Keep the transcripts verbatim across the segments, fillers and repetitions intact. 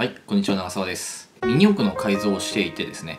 はい、こんにちは、長澤です。ミニ四駆の改造をしていてですね、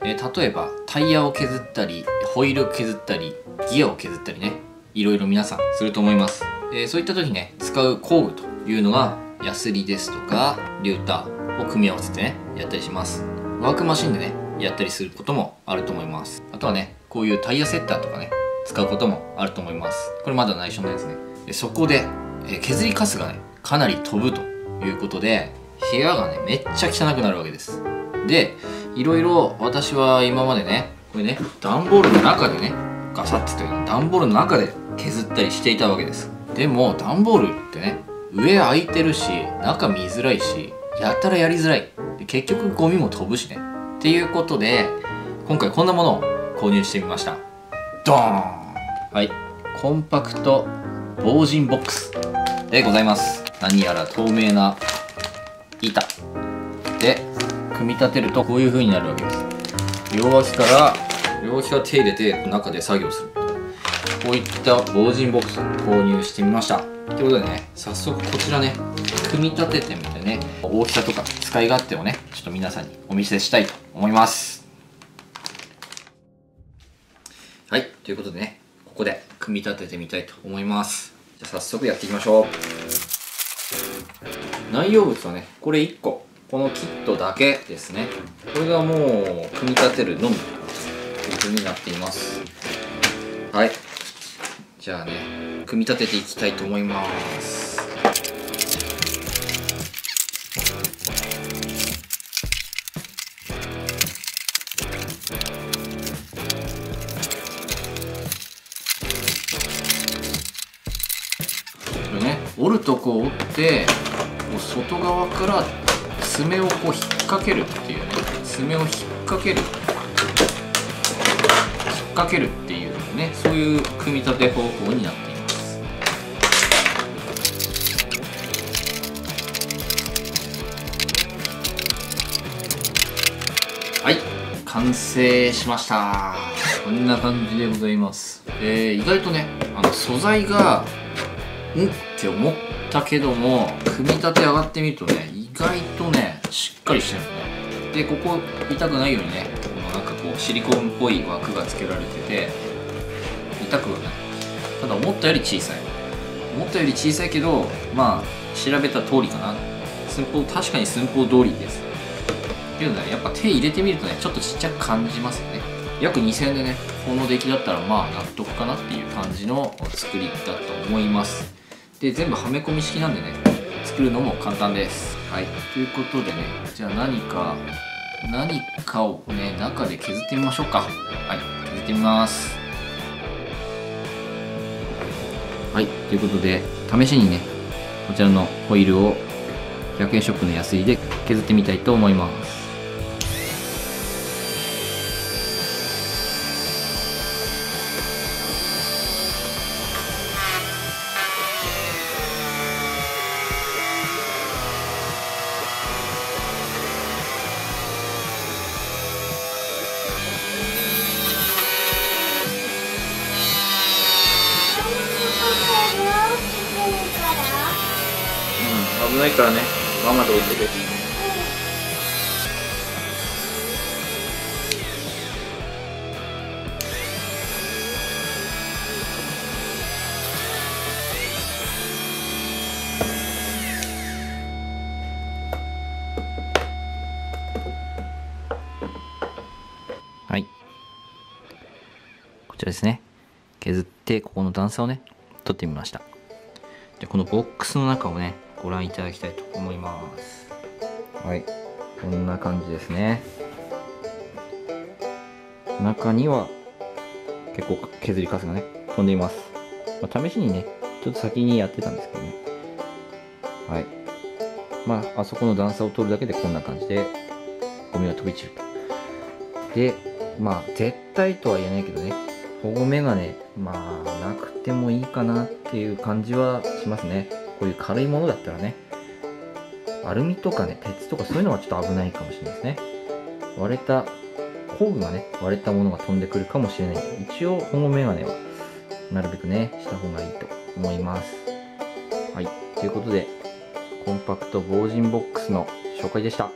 えー、例えばタイヤを削ったり、ホイールを削ったり、ギアを削ったりね、いろいろ皆さんすると思います。えー、そういった時ね、使う工具というのが、ヤスリですとか、リューターを組み合わせてね、やったりします。ワークマシンでね、やったりすることもあると思います。あとはね、こういうタイヤセッターとかね、使うこともあると思います。これまだ内緒のやつね。でそこで、えー、削りカスがね、かなり飛ぶということで、部屋がね、めっちゃ汚くなるわけです。で、いろいろ私は今までね、これね、段ボールの中でね、ガサッてというの段ボールの中で削ったりしていたわけです。でも、段ボールってね、上空いてるし、中見づらいし、やったらやりづらい。で結局ゴミも飛ぶしね。っていうことで、今回こんなものを購入してみました。ドーン！はい。コンパクト防塵ボックスでございます。何やら透明な板で組み立てるとこういう風になるわけです。両脇から両脇から手入れて中で作業する、こういった防塵ボックスを購入してみました。ということでね、早速こちらね、組み立ててみてね、大きさとか使い勝手をね、ちょっと皆さんにお見せしたいと思います。はい、ということでね、ここで組み立ててみたいと思います。じゃあ早速やっていきましょう。内容物はね、これいっこ、このキットだけですね。これがもう組み立てるのみという風になっています。はい、じゃあね、組み立てていきたいと思います。これね、折るとこ折って外側から爪をこう引っ掛けるっていうね、爪を引っ掛ける引っ掛けるっていうね、そういう組み立て方法になっています。はい、完成しました。こんな感じでございます。えー、意外とね、あの素材がんって思ってだけども、組み立て上がってみるとね、意外とね、しっかりしてるんですね。で、ここ痛くないようにね、このなんかこうシリコンっぽい枠がつけられてて痛くはない。ただ思ったより小さい思ったより小さいけど、まあ調べた通りかな。寸法、確かに寸法通りです。けどね、やっぱ手入れてみるとね、ちょっとちっちゃく感じますよね。約にせんえんでね、この出来だったらまあ納得かなっていう感じの作りだと思います。で、全部はめ込み式なんでね、作るのも簡単です。はい。ということでね、じゃあ何か、何かをね、中で削ってみましょうか。はい。削ってみます。はい。ということで、試しにね、こちらのホイールをひゃくえんショップのヤスリで削ってみたいと思います。危ないからね、ままで置いてて。はい。こちらですね。削ってここの段差をね、取ってみました。で、このボックスの中をね、ご覧いただきたいと思います。はい、こんな感じですね。中には結構削りカスがね、飛んでいます。まあ、試しにね、ちょっと先にやってたんですけどね。はい。まあ、あそこの段差を取るだけでこんな感じで、ゴミが飛び散ると。で、まあ、絶対とは言えないけどね、保護メガネ、まあ、なくてもいいかなっていう感じはしますね。こういう軽いものだったらね、アルミとかね、鉄とかそういうのはちょっと危ないかもしれないですね。割れた、工具がね、割れたものが飛んでくるかもしれないけど、一応、保護メガネは、なるべくね、した方がいいと思います。はい。ということで、コンパクト防塵ボックスの紹介でした。